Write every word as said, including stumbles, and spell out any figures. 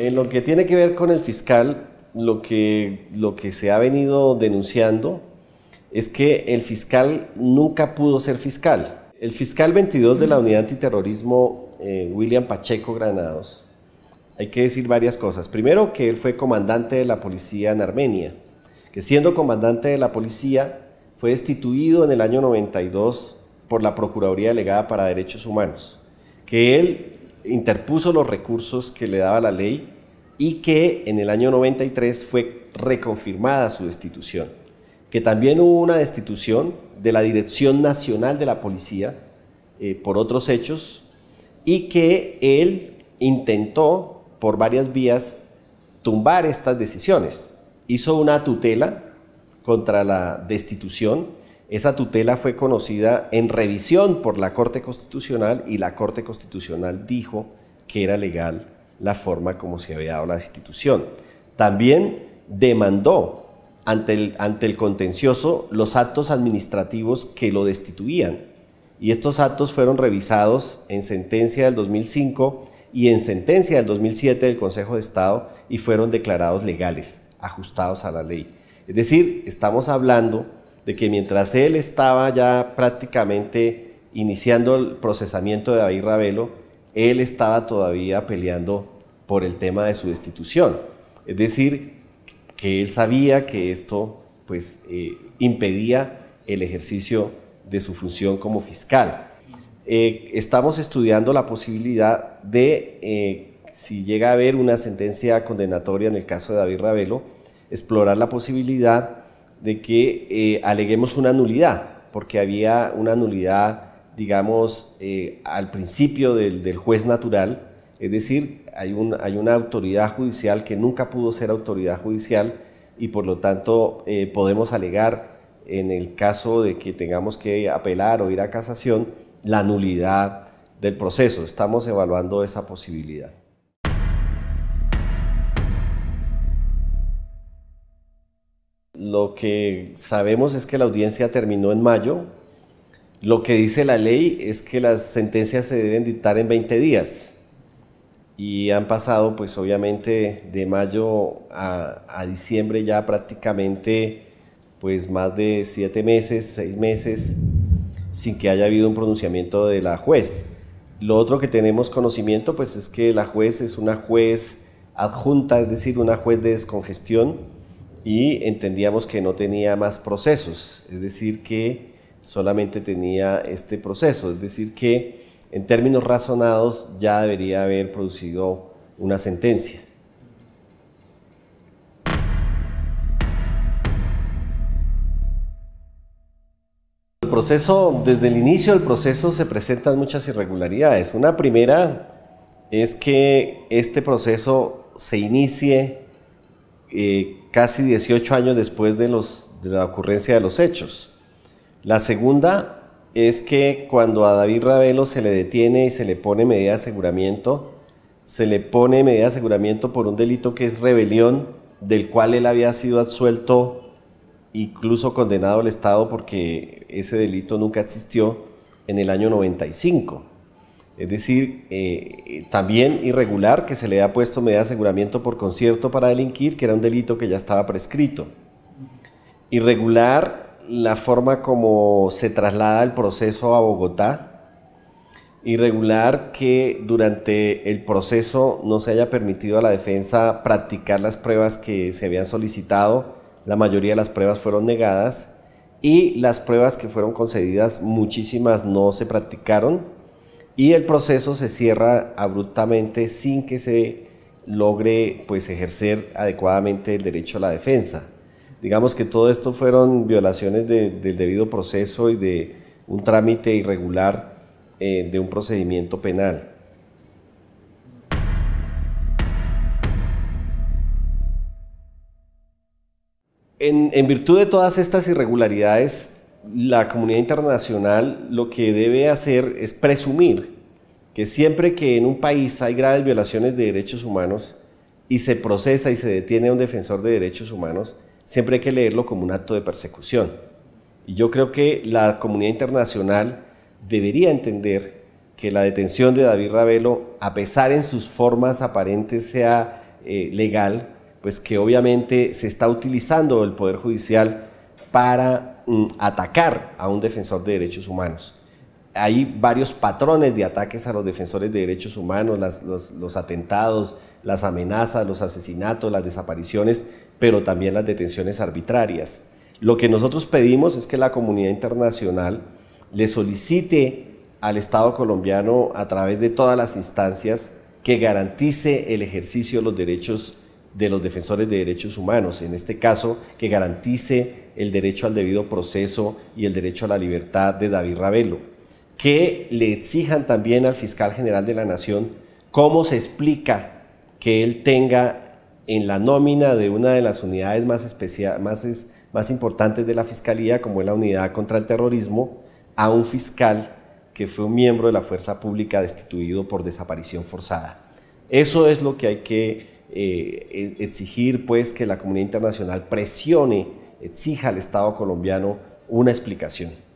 En lo que tiene que ver con el fiscal, lo que, lo que se ha venido denunciando es que el fiscal nunca pudo ser fiscal. El fiscal veintidós de la Unidad Antiterrorismo, eh, William Pacheco Granados, hay que decir varias cosas. Primero, que él fue comandante de la policía en Armenia, que siendo comandante de la policía fue destituido en el año noventa y dos por la Procuraduría Delegada para Derechos Humanos, que él interpuso los recursos que le daba la ley y que en el año noventa y tres fue reconfirmada su destitución, que también hubo una destitución de la Dirección Nacional de la Policía eh, por otros hechos, y que él intentó por varias vías tumbar estas decisiones. Hizo una tutela contra la destitución. Esa tutela fue conocida en revisión por la Corte Constitucional, y la Corte Constitucional dijo que era legal la forma como se había dado la destitución. También demandó ante el, ante el contencioso los actos administrativos que lo destituían, y estos actos fueron revisados en sentencia del dos mil cinco y en sentencia del dos mil siete del Consejo de Estado, y fueron declarados legales, ajustados a la ley. Es decir, estamos hablando de que mientras él estaba ya prácticamente iniciando el procesamiento de David Ravelo, él estaba todavía peleando por el tema de su destitución. Es decir, que él sabía que esto pues, eh, impedía el ejercicio de su función como fiscal. Eh, estamos estudiando la posibilidad de, eh, si llega a haber una sentencia condenatoria en el caso de David Ravelo, explorar la posibilidad de que eh, aleguemos una nulidad, porque había una nulidad, digamos, eh, al principio del, del juez natural, es decir, hay, un, hay una autoridad judicial que nunca pudo ser autoridad judicial, y por lo tanto eh, podemos alegar, en el caso de que tengamos que apelar o ir a casación, la nulidad del proceso. Estamos evaluando esa posibilidad. Lo que sabemos es que la audiencia terminó en mayo. Lo que dice la ley es que las sentencias se deben dictar en veinte días. Y han pasado, pues obviamente, de mayo a, a diciembre ya prácticamente pues más de siete meses, seis meses, sin que haya habido un pronunciamiento de la juez. Lo otro que tenemos conocimiento pues es que la juez es una juez adjunta, es decir, una juez de descongestión, y entendíamos que no tenía más procesos, es decir, que solamente tenía este proceso, es decir, que en términos razonados ya debería haber producido una sentencia. El proceso, desde el inicio del proceso se presentan muchas irregularidades. Una primera es que este proceso se inicie Eh, casi dieciocho años después de, los, de la ocurrencia de los hechos. La segunda es que cuando a David Ravelo se le detiene y se le pone medida de aseguramiento, se le pone medida de aseguramiento por un delito que es rebelión, del cual él había sido absuelto, incluso condenado al Estado, porque ese delito nunca existió, en el año noventa y cinco. Es decir, eh, también irregular que se le ha puesto medida de aseguramiento por concierto para delinquir, que era un delito que ya estaba prescrito. Irregular la forma como se traslada el proceso a Bogotá. Irregular que durante el proceso no se haya permitido a la defensa practicar las pruebas que se habían solicitado. La mayoría de las pruebas fueron negadas, y las pruebas que fueron concedidas, muchísimas no se practicaron. Y el proceso se cierra abruptamente sin que se logre pues, ejercer adecuadamente el derecho a la defensa. Digamos que todo esto fueron violaciones de, del debido proceso y de un trámite irregular eh, de un procedimiento penal. En, en virtud de todas estas irregularidades, la comunidad internacional lo que debe hacer es presumir que siempre que en un país hay graves violaciones de derechos humanos y se procesa y se detiene a un defensor de derechos humanos, siempre hay que leerlo como un acto de persecución. Y yo creo que la comunidad internacional debería entender que la detención de David Ravelo, a pesar en sus formas aparentes sea eh, legal, pues que obviamente se está utilizando el Poder Judicial para mm, atacar a un defensor de derechos humanos. Hay varios patrones de ataques a los defensores de derechos humanos, las, los, los atentados, las amenazas, los asesinatos, las desapariciones, pero también las detenciones arbitrarias. Lo que nosotros pedimos es que la comunidad internacional le solicite al Estado colombiano, a través de todas las instancias, que garantice el ejercicio de los derechos de los defensores de derechos humanos, en este caso que garantice el derecho al debido proceso y el derecho a la libertad de David Ravelo, que le exijan también al Fiscal General de la Nación cómo se explica que él tenga en la nómina de una de las unidades más, especial, más, es, más importantes de la Fiscalía, como es la Unidad contra el Terrorismo, a un fiscal que fue un miembro de la fuerza pública destituido por desaparición forzada. Eso es lo que hay que eh, exigir, pues, que la comunidad internacional presione, exija al Estado colombiano una explicación.